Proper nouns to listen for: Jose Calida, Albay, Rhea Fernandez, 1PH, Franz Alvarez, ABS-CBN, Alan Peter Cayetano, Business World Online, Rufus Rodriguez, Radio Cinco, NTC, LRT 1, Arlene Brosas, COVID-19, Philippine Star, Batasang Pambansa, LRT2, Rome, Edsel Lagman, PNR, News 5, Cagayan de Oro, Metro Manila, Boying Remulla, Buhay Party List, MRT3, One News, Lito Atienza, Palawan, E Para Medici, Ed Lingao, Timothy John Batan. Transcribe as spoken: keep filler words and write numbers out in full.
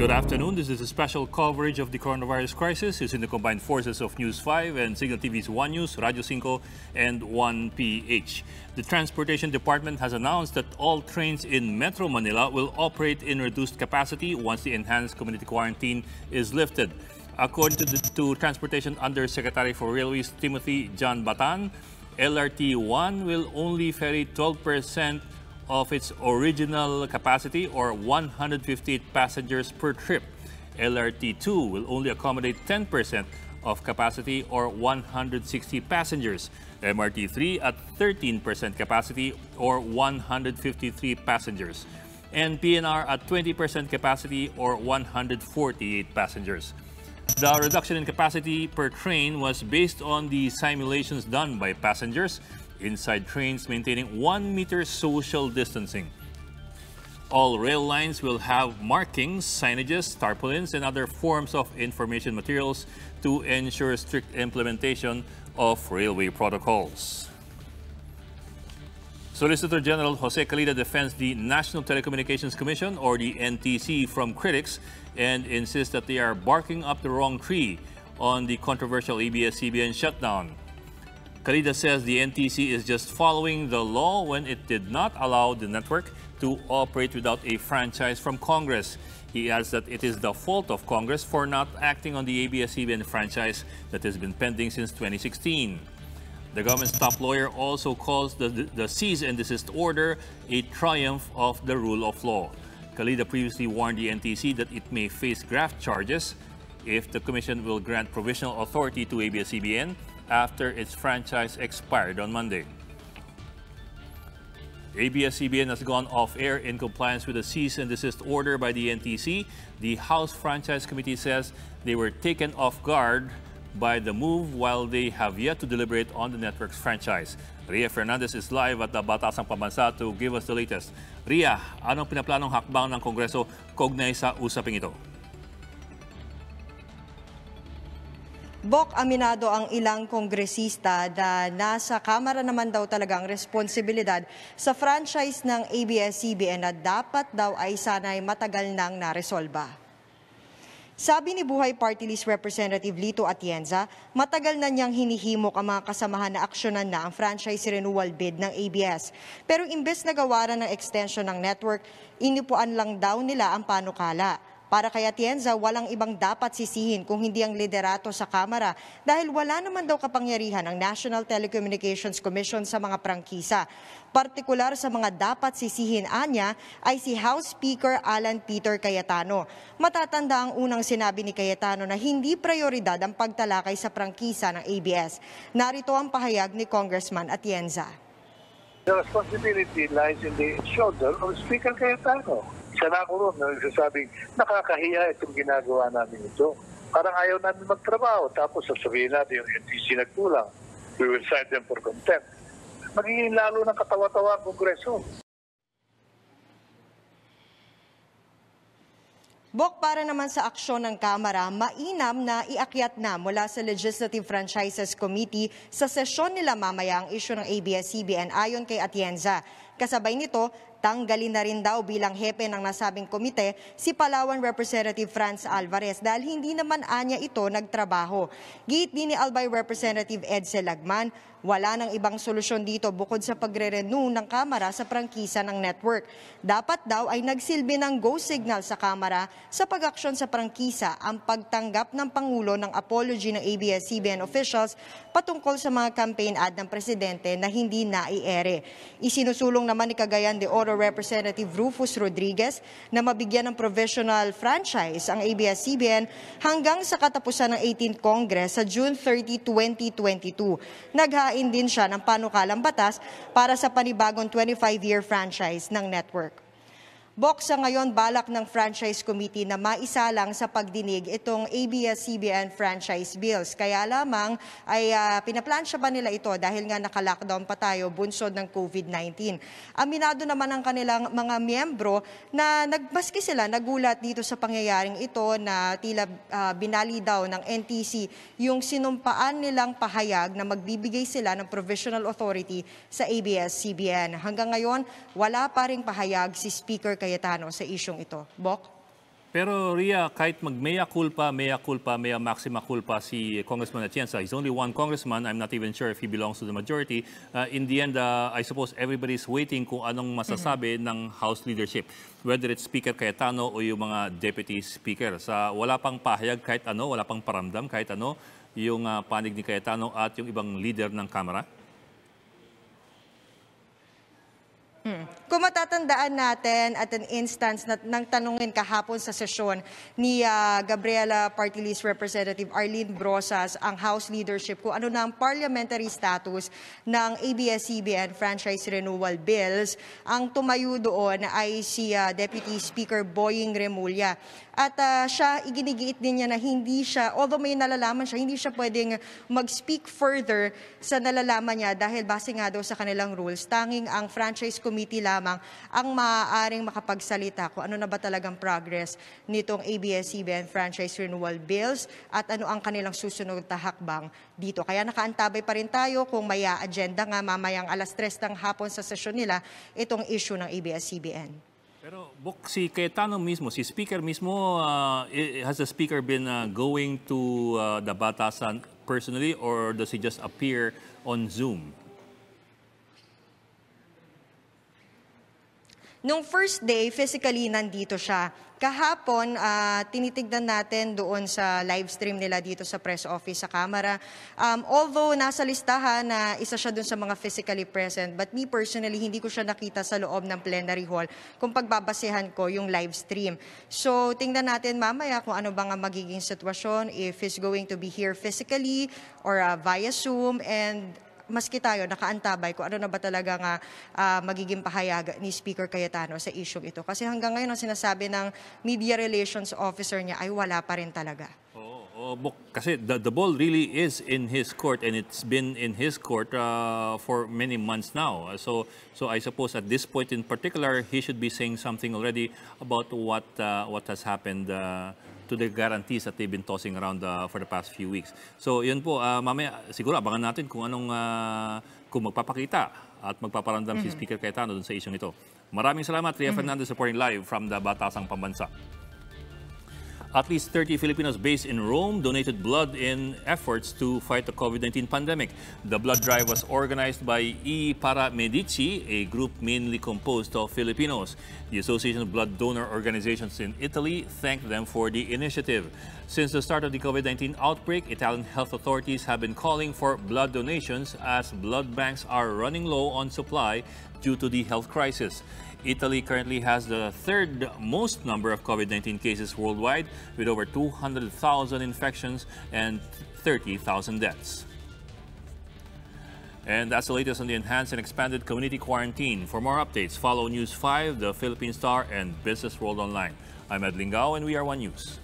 Good afternoon. This is a special coverage of the coronavirus crisis using the combined forces of News five and Signal T V's One News, Radio Cinco, and one P H. The Transportation Department has announced that all trains in Metro Manila will operate in reduced capacity once the enhanced community quarantine is lifted. According to, the, to Transportation Undersecretary for Railways Timothy John Batan, L R T one will only ferry twelve percent of its original capacity, or one hundred fifty-eight passengers per trip. L R T two will only accommodate ten percent of capacity, or one hundred sixty passengers. M R T three at thirteen percent capacity, or one hundred fifty-three passengers. And P N R at twenty percent capacity, or one hundred forty-eight passengers. The reduction in capacity per train was based on the simulations done by passengers inside trains maintaining one meter social distancing. All rail lines will have markings, signages, tarpaulins, and other forms of information materials to ensure strict implementation of railway protocols. Solicitor General Jose Calida defends the National Telecommunications Commission, or the N T C, from critics and insists that they are barking up the wrong tree on the controversial A B S C B N shutdown. Calida says the N T C is just following the law when it did not allow the network to operate without a franchise from Congress. He adds that it is the fault of Congress for not acting on the A B S C B N franchise that has been pending since twenty sixteen. The government's top lawyer also calls the, the cease and desist order a triumph of the rule of law. Calida previously warned the N T C that it may face graft charges if the commission will grant provisional authority to A B S C B N after its franchise expired on Monday. A B S C B N has gone off-air in compliance with a cease and desist order by the N T C. The House Franchise Committee says they were taken off guard by the move while they have yet to deliberate on the network's franchise. Rhea Fernandez is live at the Batasang Pambansa to give us the latest. Rhea, anong pinaplanong hakbang ng Kongreso kaugnay sa usaping ito? Bok, aminado ang ilang kongresista na nasa Kamara naman daw talagang responsibilidad sa franchise ng A B S C B N na dapat daw ay sana'y matagal nang naresolba. Sabi ni Buhay Party List Representative Lito Atienza, matagal na niyang hinihimok ang mga kasamahan na aksyonan na ang franchise renewal bid ng A B S. Pero imbes na gawaran ng extension ng network, inipuan lang daw nila ang panukala. Para kay Atienza, walang ibang dapat sisihin kung hindi ang liderato sa Kamara dahil wala naman daw kapangyarihan ang National Telecommunications Commission sa mga prangkisa. Partikular sa mga dapat sisihin anya ay si House Speaker Alan Peter Cayetano. Matatanda ang unang sinabi ni Cayetano na hindi prioridad ang pagtalakay sa prangkisa ng A B S. Narito ang pahayag ni Congressman Atienza. The responsibility lies in the shoulder of Speaker Cayetano. Sana ko rin na nagsasabing, nakakahiya itong ginagawa namin ito. Parang ayaw namin magtrabaho. Tapos sasabihin natin yung N T C nagkulang. We will cite them for contempt. Magiging lalo ng katawa-tawa ang Kongreso. Bok, para naman sa aksyon ng Kamara, mainam na iakyat na mula sa Legislative Franchises Committee sa sesyon nila mamaya ang isyu ng A B S C B N ayon kay Atienza. Kasabay nito, tanggalin na rin daw bilang hepe ng nasabing komite si Palawan Representative Franz Alvarez dahil hindi naman anya ito nagtrabaho. Giit din ni Albay Representative Edsel Lagman, wala nang ibang solusyon dito bukod sa pagre-renew ng Kamara sa prangkisa ng network. Dapat daw ay nagsilbi ng go signal sa Kamara sa pag-aksyon sa prangkisa ang pagtanggap ng Pangulo ng apology ng A B S C B N officials patungkol sa mga campaign ad ng Presidente na hindi naiere. Isinusulong naman ni Cagayan de Oro Representative Rufus Rodriguez na mabigyan ng provisional franchise ang A B S C B N hanggang sa katapusan ng eighteenth Congress sa June thirtieth, twenty twenty-two. Naghain din siya ng panukalang batas para sa panibagong twenty-five year franchise ng network. Boksa ngayon, balak ng Franchise Committee na maisalang sa pagdinig itong A B S C B N franchise bills. Kaya lamang ay uh, pinaplansya pa nila ito dahil nga naka-lockdown pa tayo bunsod ng COVID nineteen. Aminado naman ang kanilang mga miyembro na nagmaski sila nagulat dito sa pangyayaring ito na tila uh, binali daw ng N T C yung sinumpaan nilang pahayag na magbibigay sila ng provisional authority sa A B S C B N. Hanggang ngayon, wala pa ring pahayag si Speaker Cayetano sa isyong ito. Bok? Pero Rhea, kahit mag-mea culpa, mea culpa, mea maxima culpa si Congressman Atienza, he's only one congressman. I'm not even sure if he belongs to the majority. Uh, in the end, uh, I suppose everybody's waiting kung anong masasabi mm-hmm. ng House leadership, whether it's Speaker Cayetano o yung mga Deputy Speaker. Sa wala pang pahayag kahit ano, wala pang paramdam kahit ano, yung uh, panig ni Cayetano at yung ibang leader ng Kamara? Hmm. Kung matatandaan natin at an instance na, nang tanungin kahapon sa sesyon ni uh, Gabriela Party List Representative Arlene Brosas ang House leadership kung ano na ang parliamentary status ng A B S C B N franchise renewal bills, ang tumayo doon ay si uh, Deputy Speaker Boying Remulla. At uh, siya, iginigiit din niya na hindi siya, although may nalalaman siya, hindi siya pwedeng mag-speak further sa nalalaman niya dahil base nga daw sa kanilang rules, tanging ang franchise committee lamang ang maaaring makapagsalita kung ano na ba talagang progress nitong A B S C B N franchise renewal bills at ano ang kanilang susunod na hakbang dito. Kaya nakaantabay pa rin tayo kung may agenda nga mamayang alas tres ng hapon sa sesyon nila itong issue ng A B S C B N. Pero si Cayetano mismo, si Speaker mismo, uh, has the Speaker been uh, going to uh, the Batasan personally or does he just appear on Zoom? Nung first day, physically nandito siya. Kahapon, uh, tinitignan natin doon sa live stream nila dito sa press office sa Kamara. Um, although nasa listahan na uh, isa siya doon sa mga physically present, but me personally, hindi ko siya nakita sa loob ng plenary hall kung pagbabasehan ko yung live stream. So, tingnan natin mamaya kung ano bang magiging sitwasyon, if he's going to be here physically or uh, via Zoom, and maski tayo nakaantabay kung ano na ba talaga nga uh, magiging pahayag ni Speaker Cayetano sa issue ito. Kasi hanggang ngayon ang sinasabi ng media relations officer niya ay wala pa rin talaga. Oo, oh, oh, kasi the, the ball really is in his court and it's been in his court uh, for many months now. So, so I suppose at this point in particular, he should be saying something already about what, uh, what has happened uh, to the guarantees that they've been tossing around uh, for the past few weeks. So, yun po, uh, mamaya, siguro abangan natin kung anong, uh, kung magpapakita at magpaparandam mm-hmm. si Speaker Cayetano dun sa isyong ito. Maraming salamat, Rhea mm-hmm. Fernandez, reporting live from the Batasang Pambansa. At least thirty Filipinos based in Rome donated blood in efforts to fight the COVID nineteen pandemic. The blood drive was organized by E Para Medici, a group mainly composed of Filipinos. The Association of Blood Donor Organizations in Italy thanked them for the initiative. Since the start of the COVID nineteen outbreak, Italian health authorities have been calling for blood donations as blood banks are running low on supply due to the health crisis. Italy currently has the third most number of COVID nineteen cases worldwide, with over two hundred thousand infections and thirty thousand deaths. And that's the latest on the enhanced and expanded community quarantine. For more updates, follow News five, the Philippine Star, and Business World Online. I'm Ed Lingao, and we are One News.